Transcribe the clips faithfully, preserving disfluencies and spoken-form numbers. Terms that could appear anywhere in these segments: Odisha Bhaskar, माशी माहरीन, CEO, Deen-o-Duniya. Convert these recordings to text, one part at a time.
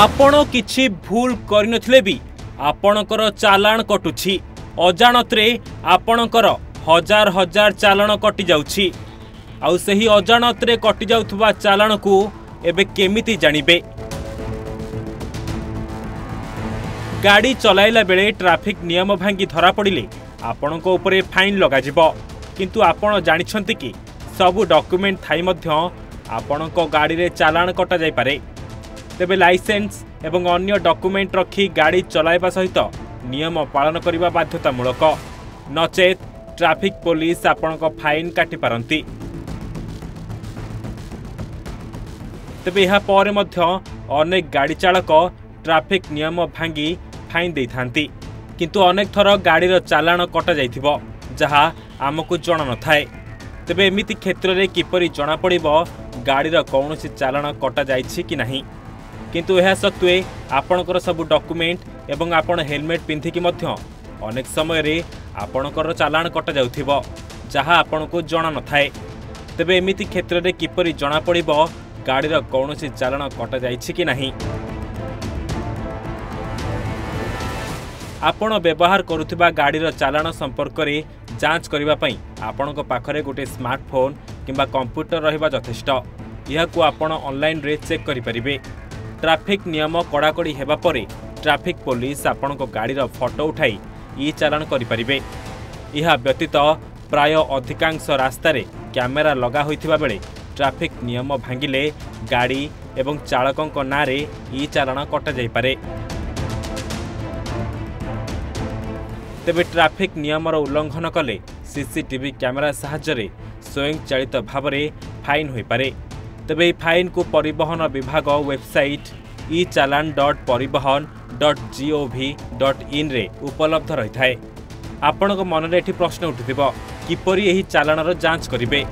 आपण किछि भूल करिनथिले भी आपणकर चालान कटुछि। अजाणतरे आपणकर हजार हजार चालान कटि जाउछि। आउ सही अजाणतरे कटि जाउथबा चालान को एबे केमिति जानिबे? गाड़ी चलाइला बेले ट्राफिक नियम भांगी धरा पड़िले आपणको उपरे फाइन लगाजिबो, किंतु आपण जानिछन्ति कि सबु डॉक्यूमेंट थाई मध्य आपणको गाड़ी रे चालान कटा जाय पारे। तेबे लाइसेंस एवं अन्य डॉक्यूमेंट रखी गाड़ी चलाइबा सहित नियम पालन करिबा बाध्यतामूलक, नचेत ट्राफिक पुलिस आपणको फाइन काटि पारंती। तेबे यहा परे मध्य अनेक गाड़ी चालक ट्राफिक नियम भांगी फाइन देइथांती, किंतु अनेक थर गाड़ीर चालान कटा जाइथिबो जहा आमकु जणा न थाए। तेबे एमिति क्षेत्र रे किपरि जणा पड़िबो गाड़ीर कौनसी चालान कटा जाइछि कि नाही? किंतु यह सत्वे आपणकर सबु डॉक्यूमेंट एवं आपण हेलमेट पिंधिकी मध्य अनेक समय रे आपणकर चालान कटा जाउथिबो जहा आपणकु जणा न थाए। तेबे एमिति क्षेत्र रे किपरि जणा पड़िबो गाड़ीर कौनसी चालान कटा जाइछि कि नाही? आपण व्यवहार करुथिबा गाड़ीर चालान संपर्क रे जांच करिबा पई आपणको पाखरे गोटे स्मार्टफोन किंबा कंप्यूटर रहिबा जथेष्ट। यहाकू आपण ऑनलाइन रे चेक करि परिबे। ट्राफिक नियम कड़ाकड़ी हेबा परे ट्राफिक पुलिस आपणको गाड़ीर फोटो उठाई ई चालान करि परिबे। यहा व्यतीत प्राय अधिकांश रास्ता रे कैमेरा लगा होइथिबा बेले ट्राफिक नियम भांगिले गाड़ी एवं चालकंको नारे ई चालान कटा जाय पारे। तेबे ट्राफिक नियमर उल्लंघन कले सीसीटीवी कैमेरा साहाय्य स्वयंचालित भावरे फाइन होई पारे। तेबे ई फाइन को परिवहन विभाग website e challan dot parivahan dot G O V dot in रे उपलब्ध रही थाए। आपनको मनरे एठी प्रश्न उठिथिबो किपरि एही चालानर जांच करिवे?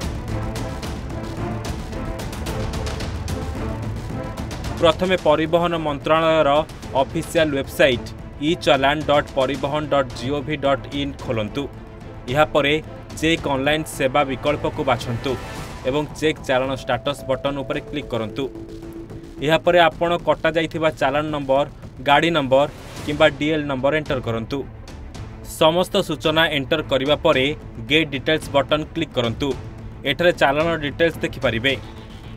प्रथमे परिवहन मंत्रालयर official website e challan dot parivahan dot G O V dot in खोलंतु। यहा परे चेक ऑनलाइन सेवा विकल्प को बाछंतु एवं चेक चालान स्टेटस बटन उपरे क्लिक करंतु। यहा परे आपण कटा जाइथिबा चालान नंबर, गाड़ी नंबर किंबा डीएल नंबर एंटर करंतु। समस्त सूचना एंटर करिबा परे गेट डिटेल्स बटन क्लिक करंतु। एठरे चालान डिटेल्स देखि परिबे।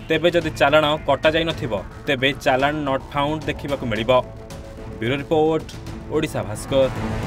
तेबे जदि चालान कटा जाय नथिबो तेबे चालान नॉट फाउंड देखिबाकू मिलिबो। Bureau report, Odisha Bhaskar.